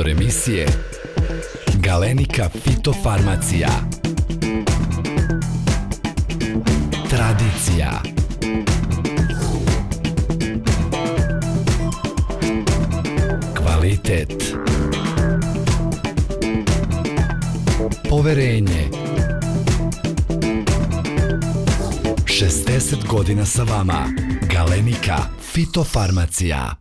Sponzor emisije Galenika fitofarmacija. Tradicija. Kvalitet. Poverenje. 60 godina sa vama. Galenika fitofarmacija.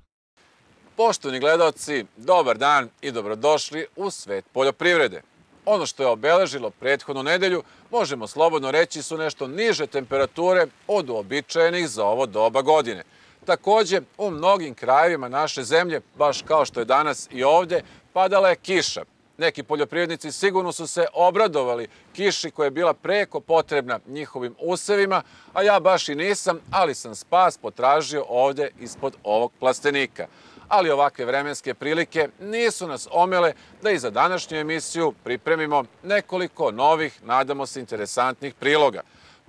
Poštovani gledaoci, dobar dan i dobrodošli u svet poljoprivrede. Ono što je obeležilo prethodnu nedelju, možemo slobodno reći, su nešto niže temperature od uobičajenih za ovo doba godine. Također, u mnogim krajevima naše zemlje, baš kao što je danas i ovdje, padala je kiša. Neki poljoprivrednici sigurno su se obradovali kiši koja je bila preko potrebna njihovim usevima, a ja baš i nisam, ali sam spas potražio ovdje ispod ovog plastenika. Ali ovakve vremenske prilike nisu nas omele da i za današnju emisiju pripremimo nekoliko novih, nadamo se, interesantnih priloga.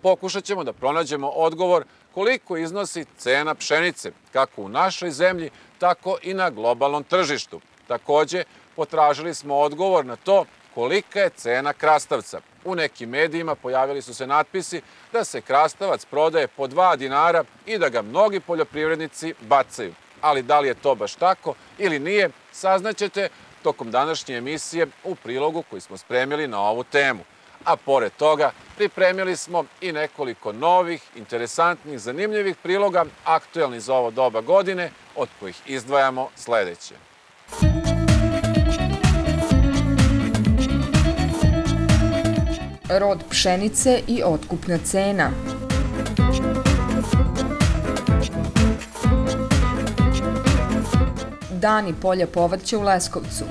Pokušat ćemo da pronađemo odgovor koliko iznosi cena pšenice, kako u našoj zemlji, tako i na globalnom tržištu. Također, potražili smo odgovor na to kolika je cena krastavca. U nekim medijima pojavili su se natpisi da se krastavac prodaje po 2 dinara i da ga mnogi poljoprivrednici bacaju. Ali da li je to baš tako ili nije, saznaćete tokom današnje emisije u prilogu koji smo spremili na ovu temu. A pored toga, pripremili smo i nekoliko novih, interesantnih, zanimljivih priloga aktuelnih za ovo doba godine, od kojih izdvajamo sljedeće. Rod pšenice i otkupna cena. Dani polja povrća u Leskovcu.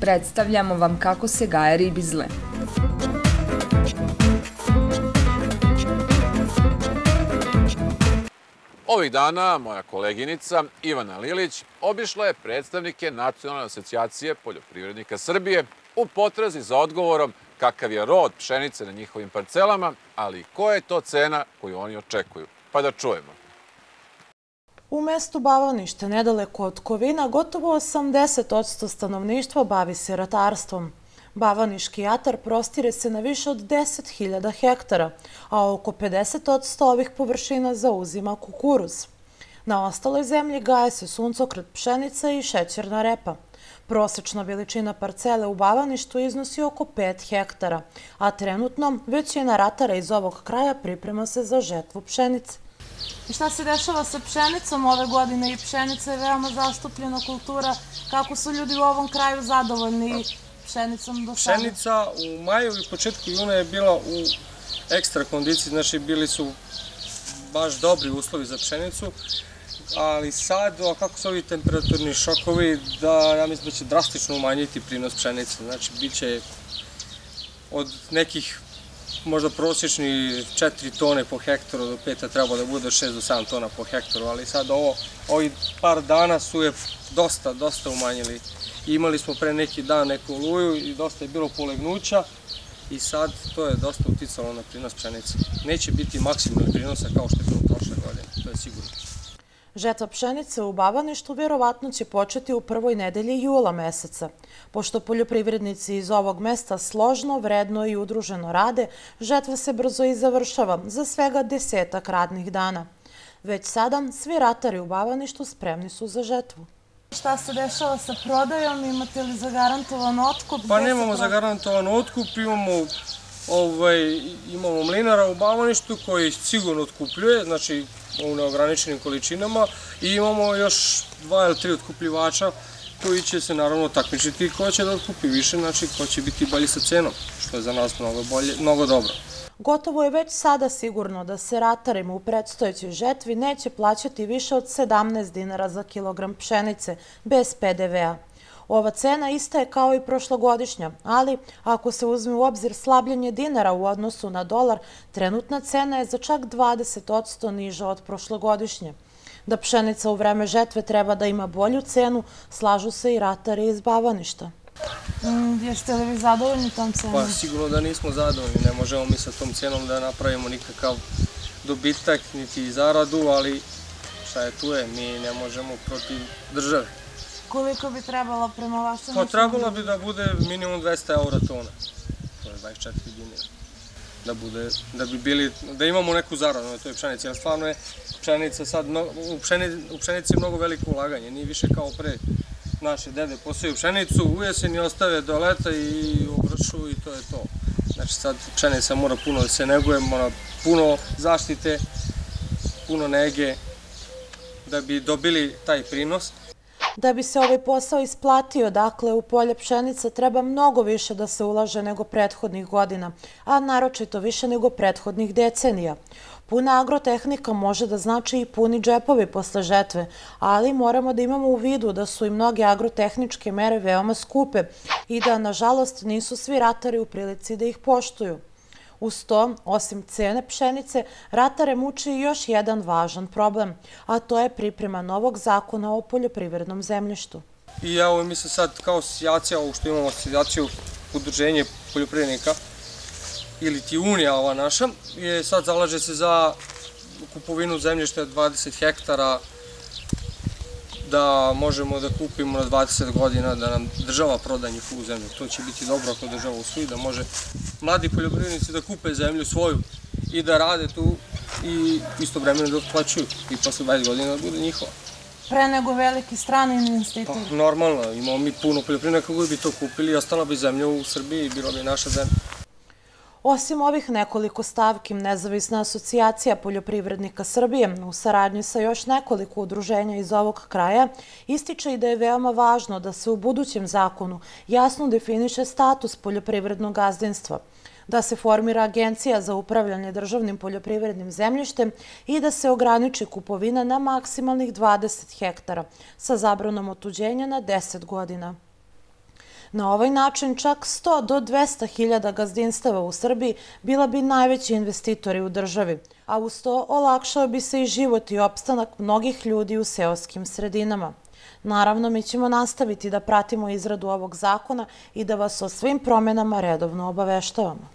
Predstavljamo vam kako se gaje ribizle. Ovih dana moja koleginica Ivana Lilić obišla je predstavnike Nacionalne asocijacije poljoprivrednika Srbije u potrazi za odgovorom kakav je rod pšenice na njihovim parcelama, ali i koja je to cena koju oni očekuju. Pa da čujemo. U mestu Bavanište, nedaleko od Kovina, gotovo 80% stanovništva bavi se ratarstvom. Bavaniški atar prostire se na više od 10.000 hektara, a oko 50% ovih površina zauzima kukuruz. Na ostaloj zemlji gaje se suncokret, pšenica i šećerna repa. Prosečna veličina parcele u Bavaništu iznosi oko 5 hektara, a trenutno većina ratara iz ovog kraja priprema se za žetvu pšenice. I šta se dešava sa pšenicom ove godine? I pšenica je veoma zastupljena kultura. Kako su ljudi u ovom kraju zadovoljni pšenicom do sada? Pšenica u maju i početku juna je bila u ekstra kondiciji, znači bili su baš dobri uslovi za pšenicu. Ali sad, kako su ovi temperaturni šokovi, ja mislim da će drastično umanjiti prinos pšenice. Znači, bit će od nekih možda prosječnih 4 tone po hektaru do 5, treba da bude 6 do 7 tona po hektaru, ali sad ovi par dana su je dosta umanjili. Imali smo pre neki dan neku oluju i dosta je bilo polegnuća i sad to je dosta uticalo na prinos pšenice. Neće biti maksimalni prinosa kao što je bilo prošle godine, to je sigurno. Žetva pšenice u Bavaništu vjerovatno će početi u prvoj nedelji jula meseca. Pošto poljoprivrednici iz ovog mesta složno, vredno i udruženo rade, žetva se brzo i završava za svega 10-ak radnih dana. Već sada svi ratari u Bavaništu spremni su za žetvu. Šta se dešava sa prodajom? Imate li zagarantovan otkup? Pa nemamo zagarantovan otkup, imamo mlinara u Bavaništu koji sigurno otkupljuje, znači u neograničenim količinama, i imamo još 2 ili 3 otkupljivača koji će se naravno takmičiti ko će da otkupi više, znači ko će biti bolji sa cenom, što je za nas mnogo dobro. Gotovo je već sada sigurno da se ratarima u predstojećoj žetvi neće plaćati više od 17 dinara za kilogram pšenice, bez PDV-a. Ova cena ista je kao i prošlogodišnja, ali ako se uzme u obzir slabljenje dinara u odnosu na dolar, trenutna cena je za čak 20% niža od prošlogodišnje. Da pšenica u vreme žetve treba da ima bolju cenu, slažu se i ratari iz Bavaništa. Jeste li vi zadovoljni tom cenom? Pa sigurno da nismo zadovoljni, ne možemo mi sa tom cenom da napravimo nikakav dobitak niti zaradu, ali šta je tu je, mi ne možemo protiv države. Koliko bi trebalo prema vašem? Pa trebalo bi da bude minimum 200 eura tona, to je 24 dinara. Da imamo neku zaradu na toj pšenici, jer stvarno je pšenica sad, u pšenici je mnogo veliko ulaganje, nije više kao pre naše dede poseju pšenicu, u jeseni ostave do leta i obršu i to je to. Znači sad pšenica mora puno da se neguje, mora puno zaštite, puno nege, da bi dobili taj prinos. Da bi se ovaj posao isplatio, dakle, u polje pšenica treba mnogo više da se ulaže nego prethodnih godina, a naročito više nego prethodnih decenija. Puna agrotehnika može da znači i puni džepovi posle žetve, ali moramo da imamo u vidu da su i mnoge agrotehničke mere veoma skupe i da, nažalost, nisu svi ratari u prilici da ih poštuju. Uz to, osim cene pšenice, ratare muči još jedan važan problem, a to je priprema novog zakona o poljoprivrednom zemljištu. I evo, mi se sad kao asocijacija, ovo što imamo asocijacija udruženje poljoprivrednika, ili ti unija ova naša, sad zalaže se za kupovinu zemljišta 20 hektara, da možemo da kupimo na 20 godina, da nam država proda njihovu zemlju. To će biti dobro ako država usvoji, da može mladi poljoprivrednici da kupe zemlju svoju i da rade tu i istovremeno da otplaćuju i posle 20 godina da bude njihova. Pre nego veliki strani investitor? Pa, normalno, imamo mi puno poljoprivrednika koji bi to kupili i ostala bi zemlja u Srbiji i bila bi naša zemlja. Osim ovih nekoliko stavki, Nezavisna asocijacija poljoprivrednika Srbije u saradnji sa još nekoliko udruženja iz ovog kraja ističe i da je veoma važno da se u budućem zakonu jasno definiše status poljoprivrednog gazdinstva, da se formira agencija za upravljanje državnim poljoprivrednim zemljištem i da se ograniči kupovina na maksimalnih 20 hektara sa zabranom otuđenja na 10 godina. Na ovaj način čak 100 do 200 hiljada gazdinstava u Srbiji bila bi najveći investitori u državi, a uz to olakšao bi se i život i opstanak mnogih ljudi u seoskim sredinama. Naravno, mi ćemo nastaviti da pratimo izradu ovog zakona i da vas o svim promenama redovno obaveštavamo.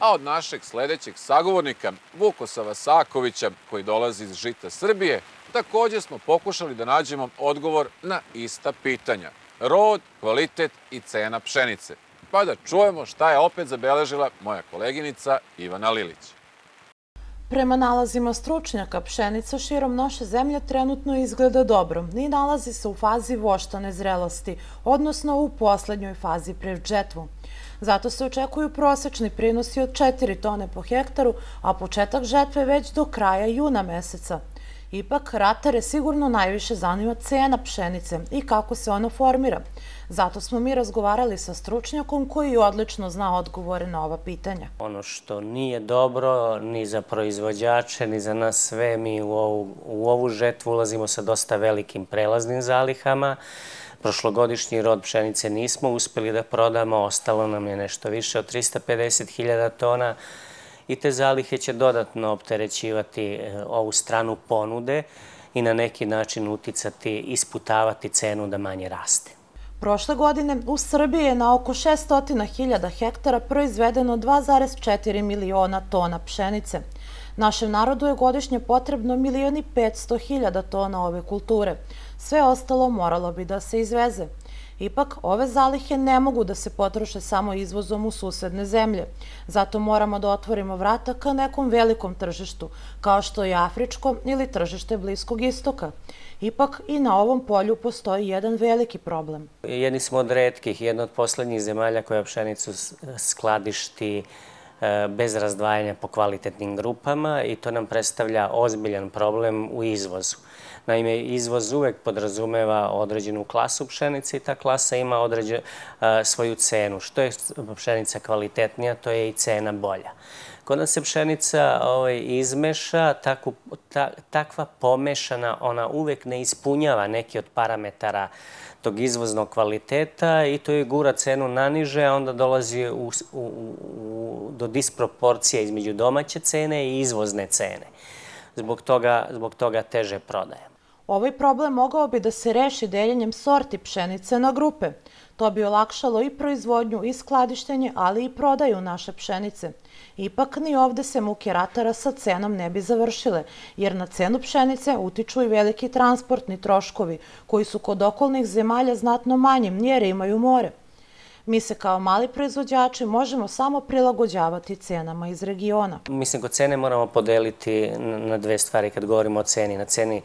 A od našeg sljedećeg sagovornika, Vukosava Sakovića, koji dolazi iz Žita Srbije, također smo pokušali da nađemo odgovor na ista pitanja. Rod, kvalitet i cena pšenice. Pa da čujemo šta je opet zabeležila moja koleginica Ivana Lilić. Prema nalazima stručnjaka, pšenica širom naše zemlje trenutno izgleda dobro i nalazi se u fazi voštane zrelosti, odnosno u poslednjoj fazi pred žetvu. Zato se očekuju prosečni prinosi od 4 tone po hektaru, a početak žetve već do kraja juna meseca. Ipak, ratare sigurno najviše zanima cena pšenice i kako se ona formira. Zato smo mi razgovarali sa stručnjakom koji odlično zna odgovore na ova pitanja. Ono što nije dobro ni za proizvođače, ni za nas sve, mi u ovu žetvu ulazimo sa dosta velikim prelaznim zalihama. Prošlogodišnji rod pšenice nismo uspeli da prodamo, ostalo nam je nešto više od 350.000 tona. I te zalihe će dodatno opterećivati ovu stranu ponude i na neki način uticati, isputavati cenu da manje raste. Prošle godine u Srbiji je na oko 600.000 hektara proizvedeno 2,4 miliona tona pšenice. Našem narodu je godišnje potrebno 1.500.000 tona ove kulture. Sve ostalo moralo bi da se izveze. Ipak, ove zalihe ne mogu da se potroše samo izvozom u susedne zemlje. Zato moramo da otvorimo vrata ka nekom velikom tržištu, kao što je afričko ili tržište Bliskog istoka. Ipak, i na ovom polju postoji jedan veliki problem. Jedni smo od retkih, jedna od poslednjih zemalja koja pšenicu skladišti bez razdvajanja po kvalitetnim grupama i to nam predstavlja ozbiljan problem u izvozu. Naime, izvoz uvek podrazumeva određenu klasu pšenice i ta klasa ima svoju cenu. Što je pšenica kvalitetnija, to je i cena bolja. Kod nas se pšenica izmeša, takva pomešana, ona uvek ne ispunjava neki od parametara tog izvoznog kvaliteta i to je gura cenu naniže, a onda dolazi do disproporcije između domaće cene i izvozne cene. Zbog toga teže prodaje. Ovaj problem mogao bi da se reši deljenjem sorti pšenice na grupe. To bi olakšalo i proizvodnju i skladištenje, ali i prodaju naše pšenice. Ipak ni ovde se muke ratara sa cenom ne bi završile, jer na cenu pšenice utiču i veliki transportni troškovi, koji su kod okolnih zemalja znatno manjim jer imaju more. Mi se kao mali proizvođači možemo samo prilagođavati cenama iz regiona. Mislim, kod cene moramo podeliti na dve stvari kad govorimo o ceni. Na ceni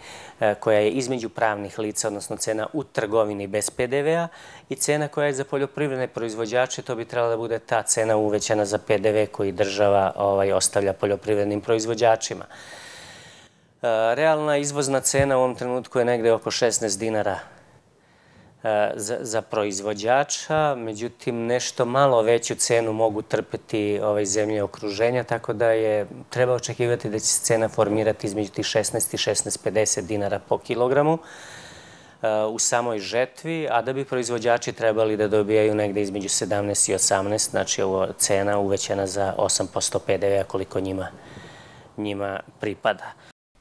koja je između pravnih lica, odnosno cena u trgovini bez PDV-a i cena koja je za poljoprivredne proizvođače, to bi trebala da bude ta cena uvećana za PDV koji država ostavlja poljoprivrednim proizvođačima. Realna izvozna cena u ovom trenutku je negde oko 16 dinara za proizvođača, međutim nešto malo veću cenu mogu trpeti zemlje okruženja, tako da je treba očekivati da će se cena formirati između tih 16 i 16,50 dinara po kilogramu u samoj žetvi, a da bi proizvođači trebali da dobijaju negde između 17 i 18, znači ovo cena uvećena za 8% PDV-a koliko njima pripada.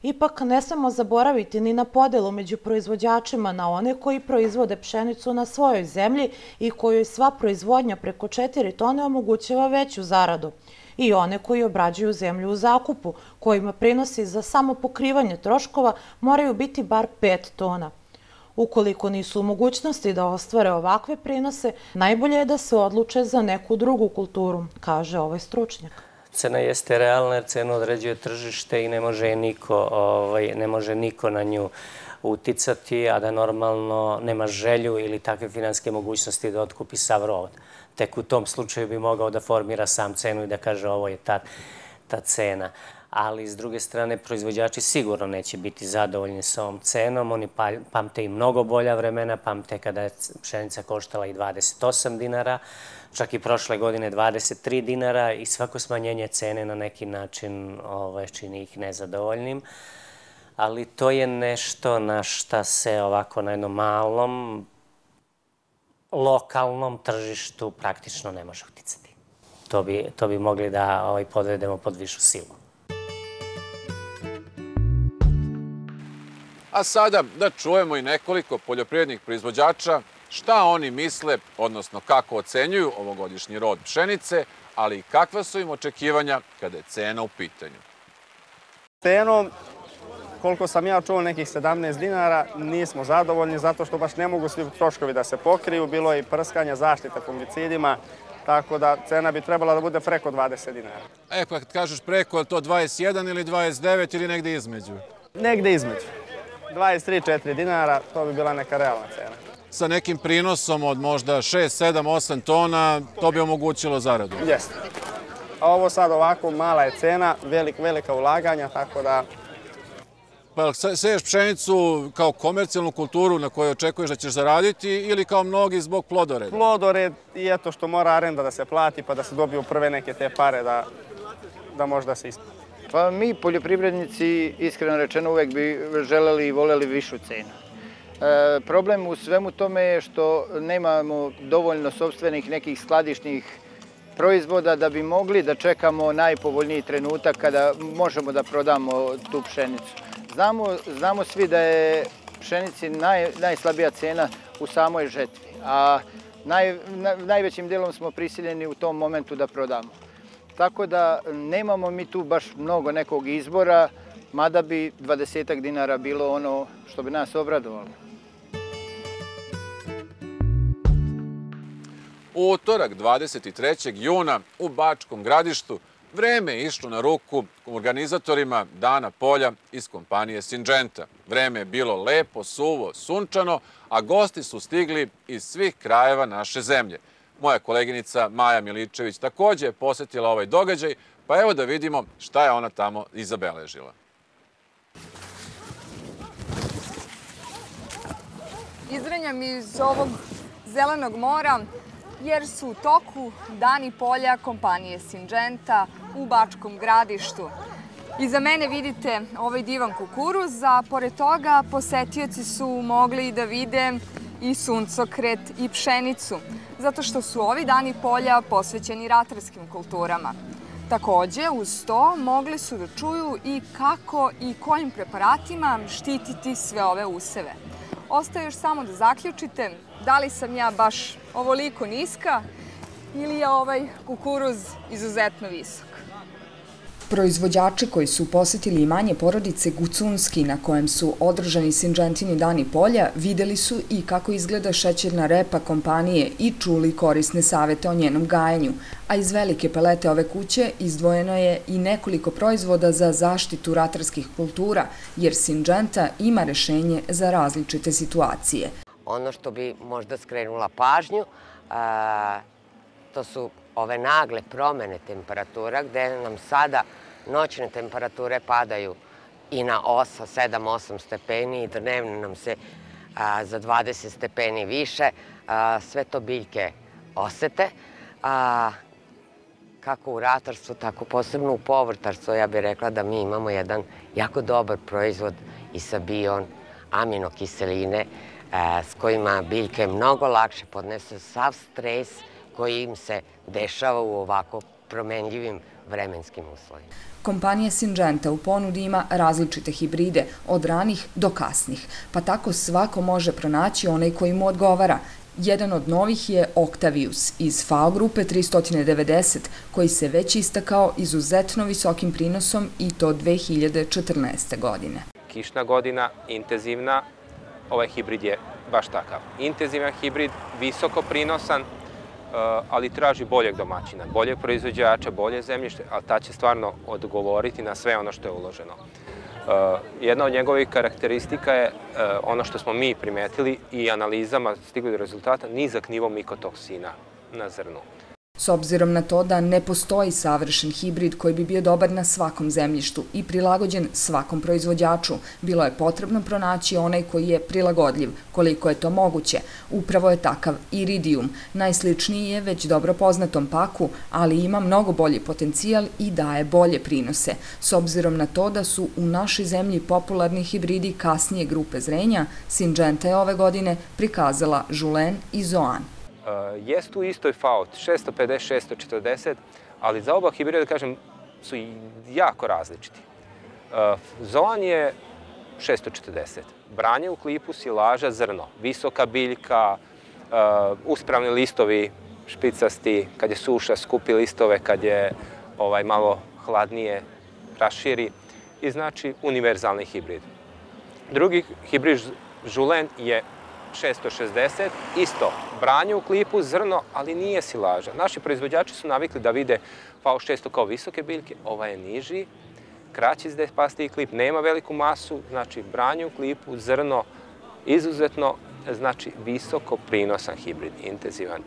Ipak ne smemo zaboraviti ni na podelu među proizvođačima na one koji proizvode pšenicu na svojoj zemlji i kojoj sva proizvodnja preko 4 tone omogućava veću zaradu i one koji obrađuju zemlju u zakupu, kojima prinosi za samo pokrivanje troškova moraju biti bar 5 tona. Ukoliko nisu u mogućnosti da ostvare ovakve prinose, najbolje je da se odluče za neku drugu kulturu, kaže ovaj stručnjak. Cena jeste realna jer cenu određuje tržište i ne može niko na nju uticati, a da normalno nema želju ili takve finanske mogućnosti da otkupi sav rod. Tek u tom slučaju bi mogao da formira sam cenu i da kaže ovo je ta cena. Ali s druge strane proizvođači sigurno neće biti zadovoljni sa ovom cenom. Oni pamte i mnogo bolja vremena, pamte kada je pšenica koštala i 28 dinara, čak i prošle godine 23 dinara i svako smanjenje cene na neki način čini ih nezadovoljnim. Ali to je nešto na šta se ovako na jednom malom, lokalnom tržištu praktično ne može uticati. To bi mogli da podvedemo pod višu silu. A sada da čujemo i nekoliko poljoprivrednih proizvođača šta oni misle, odnosno kako ocenjuju ovogodišnji rod pšenice, ali i kakva su im očekivanja kada je cena u pitanju. Cenom, koliko sam ja čuo, nekih 17 dinara, nismo zadovoljni zato što baš ne mogu svi troškovi da se pokriju. Bilo je i prskanja, zaštite fungicidima, tako da cena bi trebala da bude preko 20 dinara. E, pa kad kažeš preko, je to 21 ili 29 ili negde između? Negde između. 23-4 dinara, to bi bila neka realna cena. Sa nekim prinosom od možda 6-7-8 tona, to bi omogućilo zaradu? Jeste. A ovo sad ovako, mala je cena, velika ulaganja, tako da... Pa seješ pšenicu kao komercijalnu kulturu na kojoj očekuješ da ćeš zaraditi ili kao mnogi zbog plodoreda? Plodored i eto što mora arenda da se plati pa da se dobiju prve neke te pare da možda se isplati. Pa mi, poljoprivrednici, iskreno rečeno, uvek bi želeli i voleli višu cenu. Problem u svemu tome je što nemamo dovoljno sopstvenih nekih skladišnih proizvoda da bi mogli da čekamo najpovoljniji trenutak kada možemo da prodamo tu pšenicu. Znamo svi da je pšenici najslabija cena u samoj žetvi, a najvećim delom smo prisiljeni u tom momentu da prodamo. Tako da nemamo mi tu baš mnogo nekog izbora, mada bi 20 dinara bilo ono što bi nas obradovalo. U utorak 23. juna u Bačkom Gradištu vreme je išlo na ruku organizatorima Dana Polja iz kompanije Syngenta. Vreme je bilo lepo, suvo, sunčano, a gosti su stigli iz svih krajeva naše zemlje. Moja koleginica Maja Miličević također je posjetila ovaj događaj, pa evo da vidimo šta je ona tamo i zabeležila. Izranjam iz ovog zelenog mora jer su u toku dani polja kompanije Syngenta u Bačkom Gradištu. Iza mene vidite ovaj divan kukuruz, a pored toga posetioci su mogli da vide i suncokret i pšenicu, zato što su ovi dani polja posvećeni ratarskim kulturama. Takođe, uz to mogli su da čuju i kako i kojim preparatima štititi sve ove useve. Ostaje još samo da zaključite da li sam ja baš ovoliko niska ili je ovaj kukuruz izuzetno visok. Proizvođači koji su posetili imanje porodice Gucunski, na kojem su održani Syngentini dani polja, videli su i kako izgleda šećerna repa kompanije i čuli korisne savete o njenom gajenju, a iz velike palete ove kuće izdvojeno je i nekoliko proizvoda za zaštitu ratarskih kultura, jer Syngenta ima rešenje za različite situacije. Ono što bi možda skrenula pažnju, to su ove nagle promene temperatura, gde nam sada noćne temperature padaju i na 7-8 stepeni i dnevne nam se za 20 stepeni više. Sve to biljke osete, kako u ratarstvu, tako posebno u povrtarstvu. Ja bih rekla da mi imamo jedan jako dobar proizvod i sa bion aminokiseline s kojima biljke mnogo lakše podnesu sav stres koji im se dešava u ovako promenljivim vremenskim uslovima. Kompanija Syngenta u ponudi ima različite hibride, od ranih do kasnih, pa tako svako može pronaći onaj koji mu odgovara. Jedan od novih je Octavius iz FAO grupe 390, koji se već istakao izuzetno visokim prinosom i to 2014. godine. Kišna godina, intenzivna, ovaj hibrid je baš takav. Intenzivan hibrid, visoko prinosan, ali traži boljeg domaćina, boljeg proizvođača, bolje zemljište, ali ta će stvarno odgovoriti na sve ono što je uloženo. Jedna od njegovih karakteristika je ono što smo mi primetili i analizama stigli do rezultata, nizak nivo mikotoksina na zrnu. S obzirom na to da ne postoji savršen hibrid koji bi bio dobar na svakom zemljištu i prilagođen svakom proizvođaču, bilo je potrebno pronaći onaj koji je prilagodljiv, koliko je to moguće. Upravo je takav Iridium. Najsličniji je već dobro poznatom paku, ali ima mnogo bolji potencijal i daje bolje prinose. S obzirom na to da su u našoj zemlji popularni hibridi kasnije grupe zrenja, Syngenta je ove godine prikazala Žulen i Zoan. Jest u istoj FAO, 650-640, ali za oba hibrida, kažem, su jako različiti. Zoan je 640, branje u klipu, silaža, zrno, visoka biljka, uspravni listovi, špicasti, kad je suša, skupi listove, kad je malo hladnije, raširi, i znači univerzalni hibrid. Drugi hibrid, Žulen, je 660, isto branje u klipu, zrno, ali nije silaža. Naši proizvođači su navikli da vide FAO 600 kao visoke biljke, ova je niži, kraći iz depasti i klip, nema veliku masu, znači branje u klipu, zrno, izuzetno, znači visoko prinosan hibrid, intenzivan.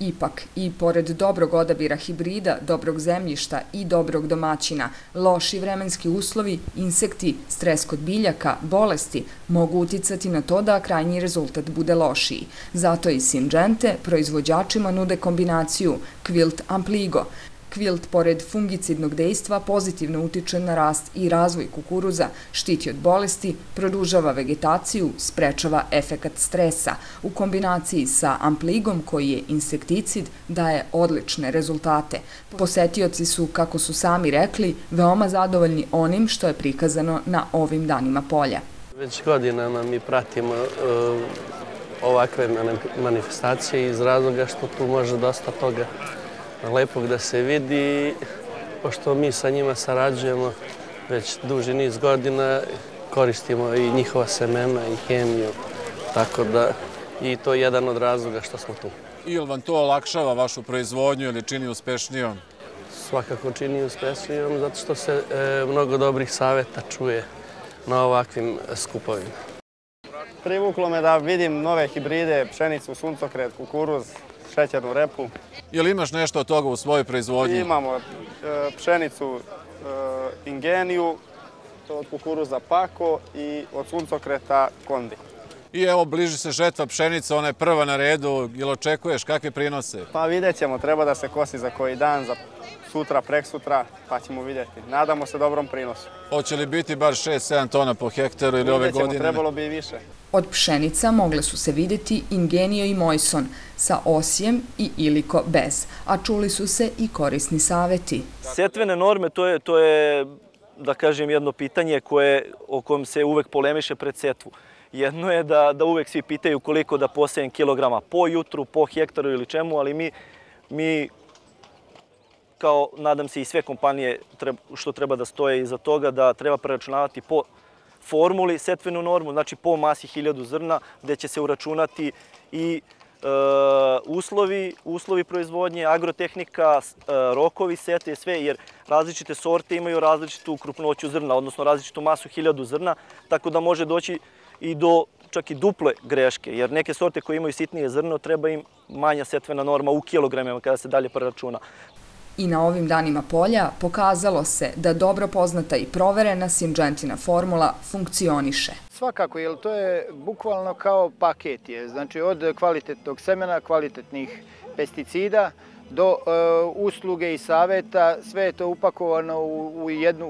Ipak, i pored dobrog odabira hibrida, dobrog zemljišta i dobrog domaćina, loši vremenski uslovi, insekti, stres kod biljaka, bolesti mogu uticati na to da krajnji rezultat bude lošiji. Zato i Syngente proizvođačima nude kombinaciju Quilt Ampligo. Quilt, pored fungicidnog dejstva, pozitivno utiče na rast i razvoj kukuruza, štiti od bolesti, produžava vegetaciju, sprečava efekat stresa. U kombinaciji sa Ampligom, koji je insekticid, daje odlične rezultate. Posetioci su, kako su sami rekli, veoma zadovoljni onim što je prikazano na ovim danima polja. Već godinama mi pratimo ovakve manifestacije iz razloga što tu može dosta toga lepog da se vidi, pošto mi sa njima sarađujemo već duži niz godina, koristimo i njihova semena i hemiju, tako da i to je jedan od razloga što smo tu. Ili vam to olakšava vašu proizvodnju ili čini uspešnijom? Svakako čini uspešnijom, zato što se mnogo dobrih saveta čuje na ovakvim skupovima. Privuklo me da vidim nove hibride, pšenicu, suncokret, kukuruz, šećernu repu. Je li imaš nešto od toga u svojoj proizvodnji? Imamo pšenicu Ingeniju, od kukuruza Pako i od suncokreta Kondi. I evo, bliži se žetva pšenica, ona je prva na redu. Jel očekuješ kakve prinose? Pa vidjet ćemo, treba da se kosi za koji dan, za sutra, prek sutra, pa ćemo vidjeti. Nadamo se dobrom prinosu. Hoće li biti bar 6-7 tona po hektaru ili ove godine? Trebalo bi i više. Od pšenica mogle su se vidjeti Ingenio i Mojson, sa osijem i Iliko bez, a čuli su se i korisni saveti. Setvene norme, to je, da kažem, jedno pitanje o kojem se uvek polemiše pred setvu. Jedno je da uvek svi pitaju koliko da posejem kilograma po jutru, po hektaru ili čemu, ali mi kao, nadam se, i sve kompanije što treba da stoje iza toga, da treba preračunavati po formuli setvenu normu, znači po masi 1000 zrna, gde će se uračunati i uslovi proizvodnje, agrotehnika, rokovi sete, sve, jer različite sorte imaju različitu krupnoću zrna, odnosno različitu masu 1000 zrna, tako da može doći i do čak i duple greške, jer neke sorte koje imaju sitnije zrno treba im manja setvena norma u kilogramima kada se dalje preračuna. I na ovim danima polja pokazalo se da dobro poznata i proverena Syngentina formula funkcioniše. Svakako, jer to je bukvalno kao paket je, znači od kvalitetnog semena, kvalitetnih pesticida do usluge i saveta, sve je to upakovano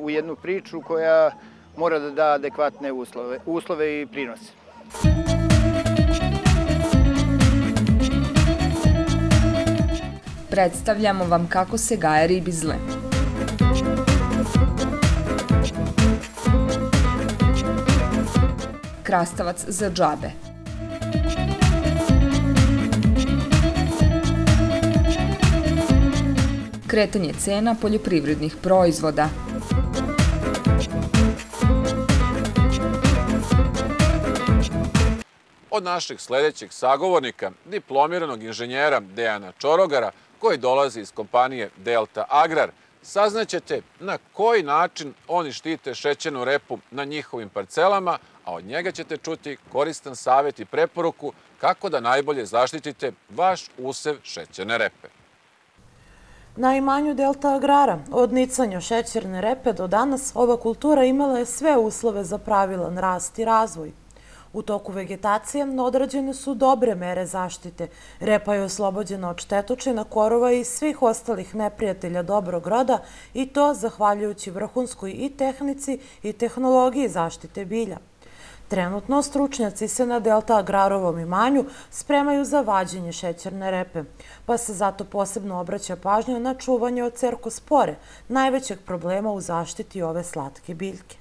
u jednu priču koja mora da da adekvatne uslove i prinose. Predstavljamo vam kako se gaje ribizle. Krastavac za džabe. Kretanje cena poljoprivrednih proizvoda. Od našeg sljedećeg sagovornika, diplomiranog inženjera Dejana Čorogara, koji dolazi iz kompanije Delta Agrar, saznaćete na koji način oni štite šećernu repu na njihovim parcelama, a od njega ćete čuti koristan savjet i preporuku kako da najbolje zaštitite vaš usev šećerne repe. Naimanju Delta Agrara, od nicanja šećerne repe do danas, ova kultura imala je sve uslove za pravilan rast i razvoj. U toku vegetacije odrađene su dobre mere zaštite. Repa je oslobođena od štetočina, korova i svih ostalih neprijatelja dobrog roda, i to zahvaljujući vrhunskoj i tehnici i tehnologiji zaštite bilja. Trenutno stručnjaci se na Delta Agrarovom imanju spremaju za vađenje šećerne repe, pa se zato posebno obraća pažnja na čuvanje od cerkospore, najvećeg problema u zaštiti ove slatke biljke.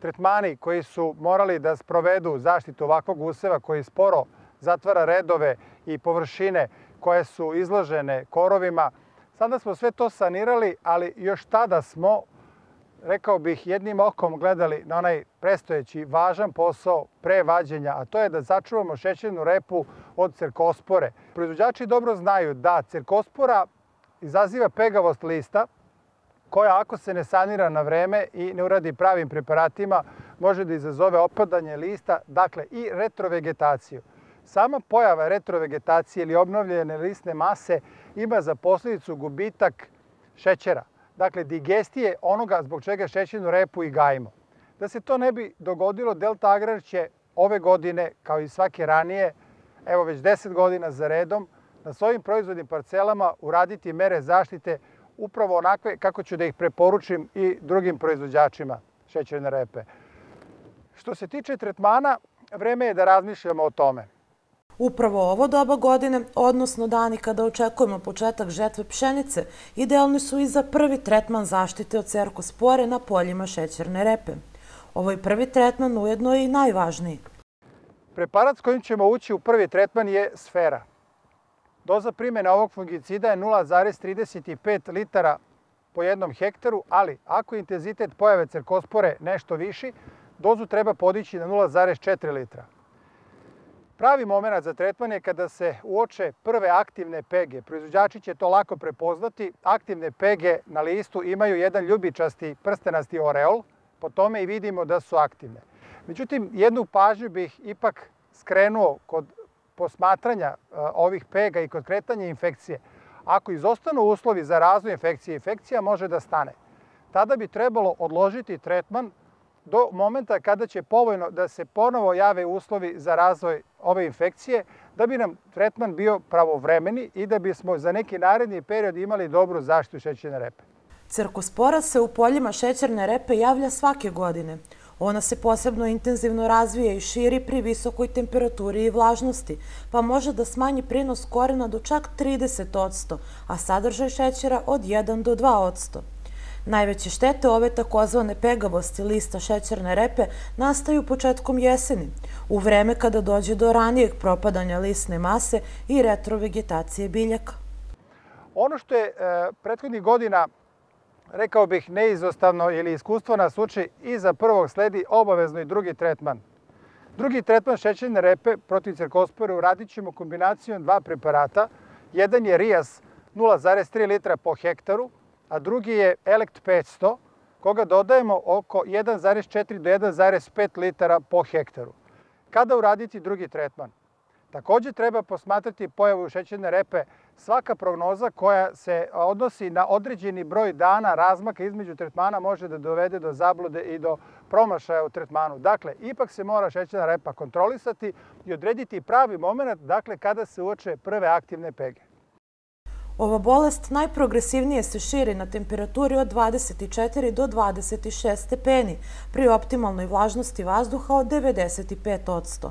Tretmani koji su morali da sprovedu zaštitu ovakvog useva koji sporo zatvara redove i površine koje su izložene korovima. Sada smo sve to sanirali, ali još tada smo, rekao bih, jednim okom gledali na onaj prestojeći važan posao pre vađenja, a to je da začuvamo šećernu repu od cerkospore. Proizvođači dobro znaju da cerkospora izaziva pegavost lista, koja ako se ne sanira na vreme i ne uradi pravim preparatima, može da izazove opadanje lista, dakle i retrovegetaciju. Sama pojava retrovegetacije ili obnovljene listne mase ima za posljedicu gubitak šećera, dakle digestije onoga zbog čega šećernu repu i gajimo. Da se to ne bi dogodilo, Delta Agrar će ove godine, kao i svake ranije, evo već 10 godina za redom, na svojim proizvodnim parcelama uraditi mere zaštite upravo onakve kako ću da ih preporučim i drugim proizvođačima šećerne repe. Što se tiče tretmana, vreme je da razmišljamo o tome. Upravo ovo doba godine, odnosno dani kada očekujemo početak žetve pšenice, idealni su i za prvi tretman zaštite od cerkospore na poljima šećerne repe. Ovaj prvi tretman ujedno je i najvažniji. Preparat s kojim ćemo ući u prvi tretman je sfera. Doza primjene ovog fungicida je 0,35 litara po jednom hektaru, ali ako je intenzitet pojave cerkospore nešto viši, dozu treba podići na 0,4 litra. Pravi moment za tretman je kada se uoče prve aktivne pege. Proizvođači će to lako prepoznati. Aktivne pege na listu imaju jedan ljubičasti prstenasti oreol, po tome i vidimo da su aktivne. Međutim, jednu pažnju bih ipak skrenuo kod posmatranja ovih pega i kod kretanja infekcije. Ako izostanu uslovi za razvoj infekcije, infekcija može da stane. Tada bi trebalo odložiti tretman do momenta kada će povoljno da se ponovo jave uslovi za razvoj ove infekcije, da bi nam tretman bio pravovremeni i da bismo za neki naredni period imali dobru zaštitu šećerne repe. Cerkospora se u poljima šećerne repe javlja svake godine. Ona se posebno intenzivno razvija i širi pri visokoj temperaturi i vlažnosti, pa može da smanji prinos korena do čak 30%, a sadržaj šećera od 1 do 2%. Najveće štete ove takozvane pegavosti lista šećerne repe nastaju početkom jeseni, u vreme kada dođe do ranijeg propadanja lisne mase i retrovegetacije biljaka. Ono što je prethodnih godina, rekao bih, neizostavno ili iskustvo nas uči, iza prvog sledi obavezno i drugi tretman. Drugi tretman šećerne repe protiv cerkospore uradit ćemo kombinacijom dva preparata. Jedan je RIAZ 0,3 litra po hektaru, a drugi je ELECT 500, koga dodajemo oko 1,4 do 1,5 litara po hektaru. Kada uraditi drugi tretman? Također treba posmatrati pojavu šećerne repe svaka prognoza koja se odnosi na određeni broj dana razmaka između tretmana može da dovede do zablude i do promašaja u tretmanu. Dakle, ipak se mora šećerna repa kontrolisati i odrediti pravi moment, dakle, kada se uoče prve aktivne pege. Ova bolest najprogresivnije se širi na temperaturi od 24 do 26 stepeni pri optimalnoj vlažnosti vazduha od 95%.